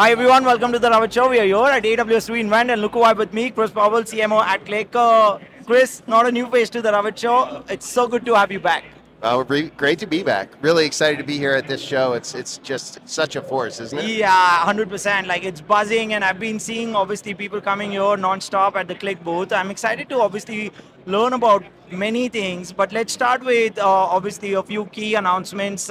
Hi everyone, welcome to The Ravit Show. We are here at AWS re:Invent and look who I have with me, Chris Powell, CMO at Qlik. Chris, not a new face to The Ravit Show. It's so good to have you back. Great to be back. Really excited to be here at this show. It's just such a force, isn't it? Yeah, 100%. Like, it's buzzing, and I've been seeing obviously people coming here nonstop at the Qlik booth. I'm excited to obviously learn about many things, but let's start with obviously a few key announcements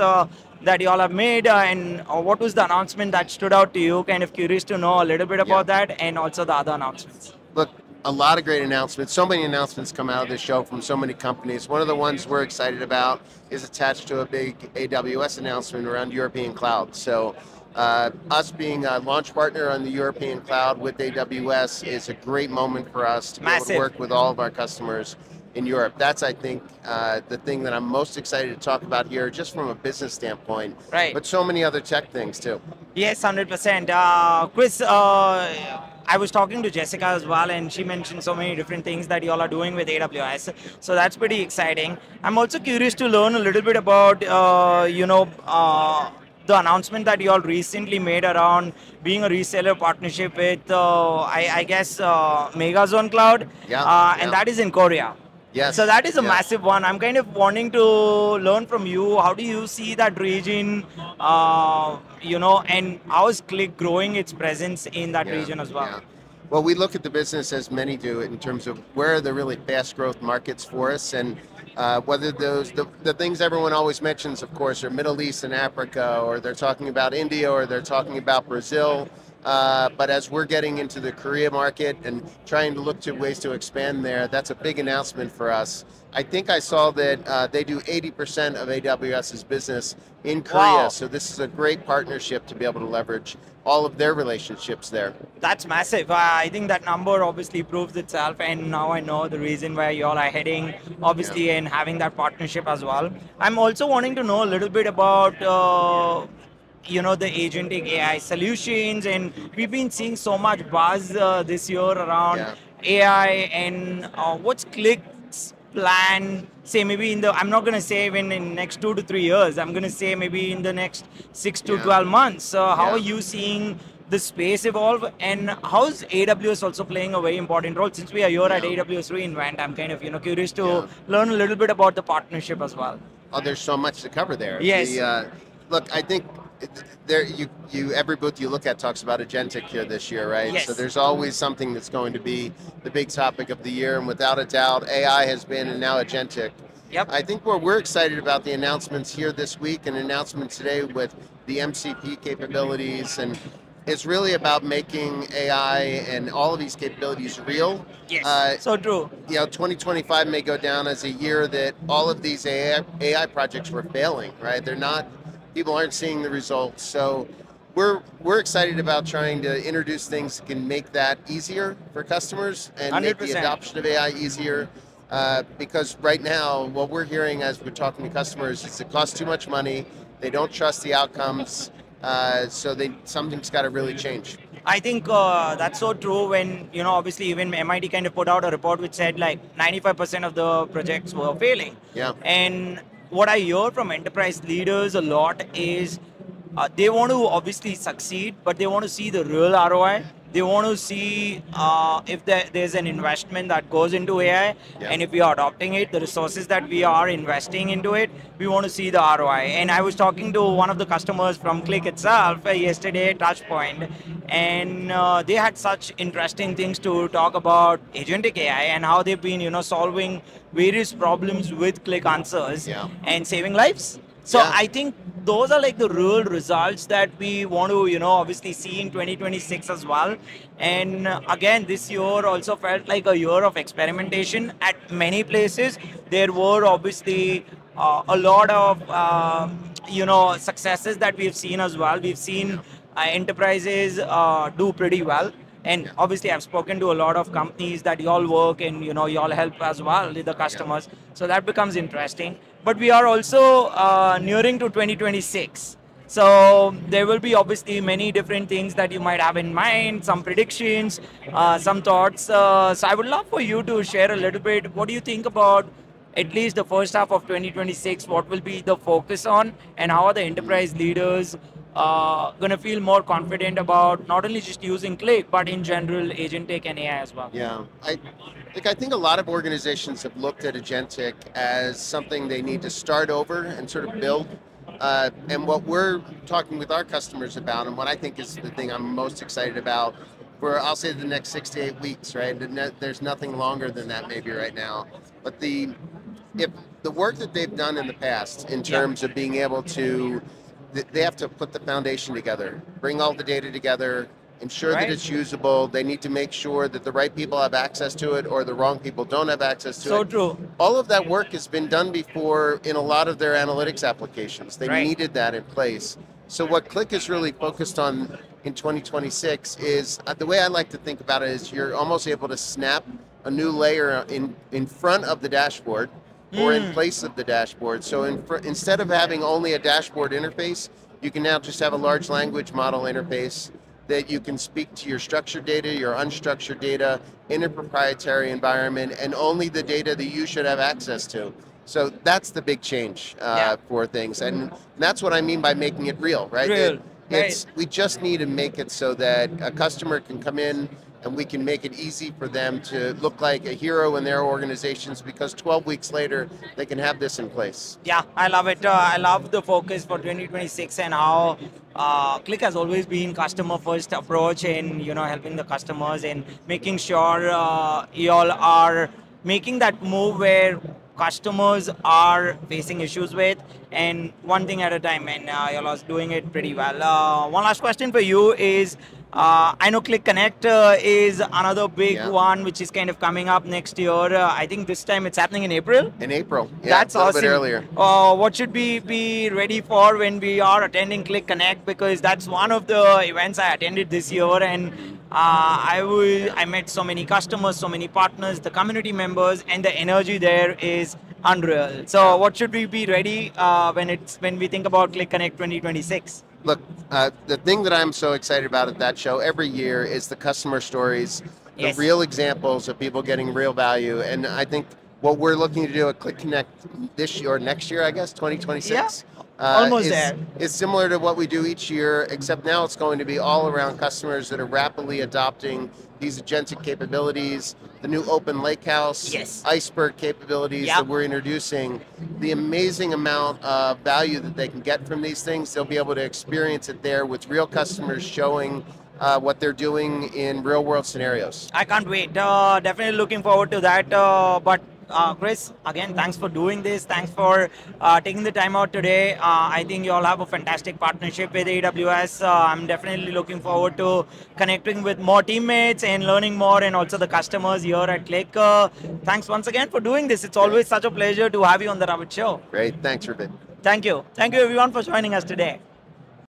that you all have made, and what was the announcement that stood out to you? Kind of curious to know a little bit about that, and also the other announcements. Look, a lot of great announcements. So many announcements come out of this show from so many companies. One of the ones we're excited about is attached to a big AWS announcement around European cloud. So us being a launch partner on the European cloud with AWS is a great moment for us to be able to work with all of our customers in Europe. That's, I think, the thing that I'm most excited to talk about here, just from a business standpoint, right? But so many other tech things too. Yes, 100%. Chris, I was talking to Jessica as well, and she mentioned so many different things that you all are doing with AWS. So that's pretty exciting. I'm also curious to learn a little bit about, the announcement that you all recently made around being a reseller partnership with, I guess, MegaZone Cloud, and that is in Korea. Yes. So that is a massive one. I'm kind of wanting to learn from you. How do you see that region, and how is Qlik growing its presence in that region as well? Yeah. Well, we look at the business, as many do, in terms of where are the really fast growth markets for us, and whether those, the things everyone always mentions, of course, are Middle East and Africa, or they're talking about India, or they're talking about Brazil. But as we're getting into the Korea market and trying to look to ways to expand there, that's a big announcement for us. I think I saw that they do 80% of AWS's business in Korea. Wow. So this is a great partnership to be able to leverage all of their relationships there. That's massive. I think that number obviously proves itself, and now I know the reason where you all are heading, obviously, and having that partnership as well. I'm also wanting to know a little bit about the agentic AI solutions, and we've been seeing so much buzz this year around AI, and what's Qlik's plan, say maybe in the, I'm not going to say even in next 2 to 3 years, I'm going to say maybe in the next 6 to 12 months. So how are you seeing the space evolve, and how's AWS also playing a very important role? Since we are here at AWS re:Invent, I'm kind of curious to learn a little bit about the partnership as well. Oh, there's so much to cover there. Yes. Look, I think there every booth you look at talks about agentic here this year, right? Yes. So there's always something that's going to be the big topic of the year, and without a doubt, AI has been, and now agentic. Yep. I think where we're excited about the announcements here this week, and announcement today with the MCP capabilities, and it's really about making AI and all of these capabilities real. Yes, so true. You know, 2025 may go down as a year that all of these AI projects were failing, right? They're not. People aren't seeing the results, so we're excited about trying to introduce things that can make that easier for customers and 100%. Make the adoption of AI easier. Because right now, what we're hearing as we're talking to customers is it costs too much money. They don't trust the outcomes, so something's got to really change. I think that's so true when, obviously even MIT kind of put out a report which said like 95% of the projects were failing. Yeah. And what I hear from enterprise leaders a lot is they want to obviously succeed, but they want to see the real ROI. They want to see if there's an investment that goes into AI, and if we are adopting it, the resources that we are investing into it, we want to see the ROI. And I was talking to one of the customers from Qlik itself yesterday at Touchpoint, and they had such interesting things to talk about agentic AI and how they've been, solving various problems with Qlik Answers and saving lives. So I think those are like the real results that we want to, obviously see in 2026 as well. And again, this year also felt like a year of experimentation at many places. There were obviously a lot of, successes that we've seen as well. We've seen enterprises do pretty well. And obviously, I've spoken to a lot of companies that y'all work and, y'all help as well with the customers. So that becomes interesting. But we are also nearing to 2026. So there will be obviously many different things that you might have in mind, some predictions, some thoughts. So I would love for you to share a little bit. What do you think about at least the first half of 2026? What will be the focus on, and how are the enterprise leaders going to feel more confident about not only just using Qlik, but in general, agentic and AI as well? Yeah, I think a lot of organizations have looked at agentic as something they need to start over and sort of build. And what we're talking with our customers about, and what I think is the thing I'm most excited about, for I'll say the next 6 to 8 weeks, right? There's nothing longer than that maybe right now. But if the work that they've done in the past in terms of being able to, they have to put the foundation together, bring all the data together, ensure that it's usable. They need to make sure that the right people have access to it or the wrong people don't have access to it. So true. All of that work has been done before in a lot of their analytics applications. They needed that in place. So what Qlik is really focused on in 2026 is, the way I like to think about it is you're almost able to snap a new layer in front of the dashboard or in place of the dashboard. So instead of having only a dashboard interface, you can now just have a large language model interface that you can speak to your structured data, your unstructured data, in a proprietary environment, and only the data that you should have access to. So that's the big change for things. And that's what I mean by making it real, right? We just need to make it so that a customer can come in and we can make it easy for them to look like a hero in their organizations, because 12 weeks later, they can have this in place. Yeah, I love it. I love the focus for 2026 and how Qlik has always been customer-first approach in helping the customers and making sure you all are making that move where customers are facing issues with, and one thing at a time, and y'all are doing it pretty well. One last question for you is, I know Qlik Connect is another big one which is kind of coming up next year. I think this time it's happening in April? In April, yeah, that's a little bit earlier. What should we be ready for when we are attending Qlik Connect? Because that's one of the events I attended this year, and I met so many customers, so many partners, the community members, and the energy there is unreal. So what should we be ready when we think about Qlik Connect 2026? Look, the thing that I'm so excited about at that show every year is the customer stories, the real examples of people getting real value. And I think what we're looking to do at Qlik Connect this year, or next year, I guess, 2026. Yeah. It's similar to what we do each year, except now it's going to be all around customers that are rapidly adopting these agentic capabilities, the new open lakehouse, iceberg capabilities that we're introducing, the amazing amount of value that they can get from these things. They'll be able to experience it there with real customers showing what they're doing in real world scenarios. I can't wait. Definitely looking forward to that. Chris, again, thanks for doing this. Thanks for taking the time out today. I think you all have a fantastic partnership with AWS. I'm definitely looking forward to connecting with more teammates and learning more, and also the customers here at Qlik. Thanks once again for doing this. It's always such a pleasure to have you on The Ravit Show. Great. Thanks, Ravit. Thank you. Thank you, everyone, for joining us today.